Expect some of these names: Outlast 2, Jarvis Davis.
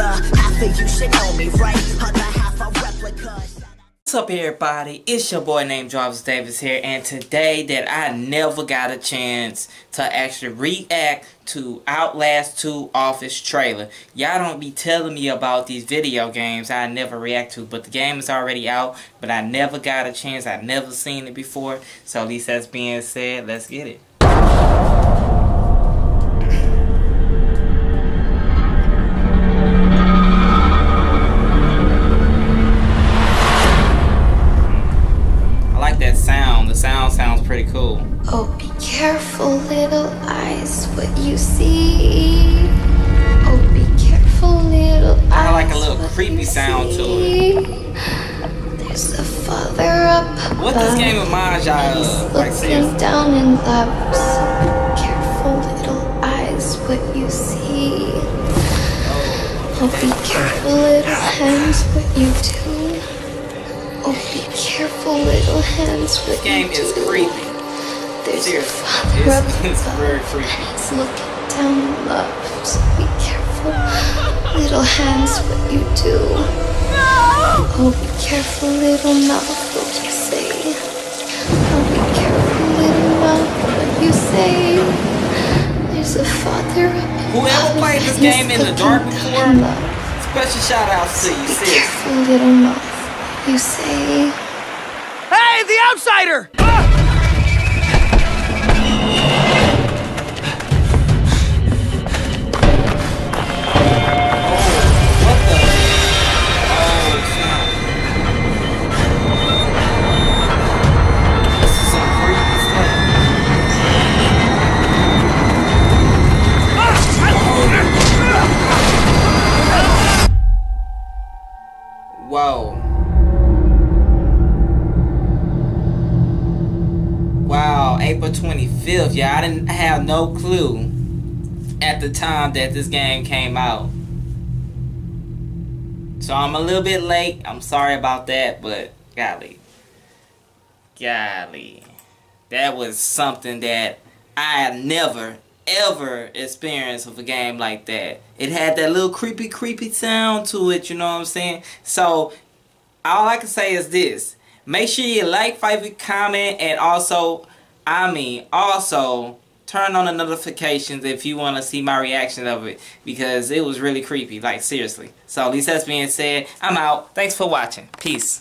Africa. Half of you should know me, right? Other half a replica. What's up, everybody? It's your boy named Jarvis Davis here, and today that I never got a chance to actually react to Outlast 2 office trailer. Y'all don't be telling me about these video games I never react to, but the game is already out, but I never got a chance. I never seen it before, so at least that's being said, let's get it. Pretty cool. Oh, be careful, little eyes, what you see. Oh, be careful, little eyes. I like a little creepy sound to it. There's a father up above. What this game reminds y'all of? Like, seriously. Down in love. So be careful, little eyes, what you see. Oh, be careful, little hands, what you do. Oh, be careful, little hands, what this game is creepy. There's your father up above. It's very creepy. It's looking down in love. So be careful, little hands, what you do. No! Oh, be careful, little mouth, what you say. Oh, be careful, little mouth, what you say. There's a father up above. Whoever played this game in the dark before, special shout out to you, sis. Be careful, little mouth, you say. Hey, the outsider! April 25th, yeah, I didn't have no clue at the time that this game came out. So I'm a little bit late. I'm sorry about that, but golly. That was something that I have never, ever experienced with a game like that. It had that little creepy sound to it, you know what I'm saying? So all I can say is this. Make sure you like, favorite, comment, and also turn on the notifications if you want to see my reaction of it, because it was really creepy, like seriously. So at least that's being said, I'm out. Thanks for watching. Peace.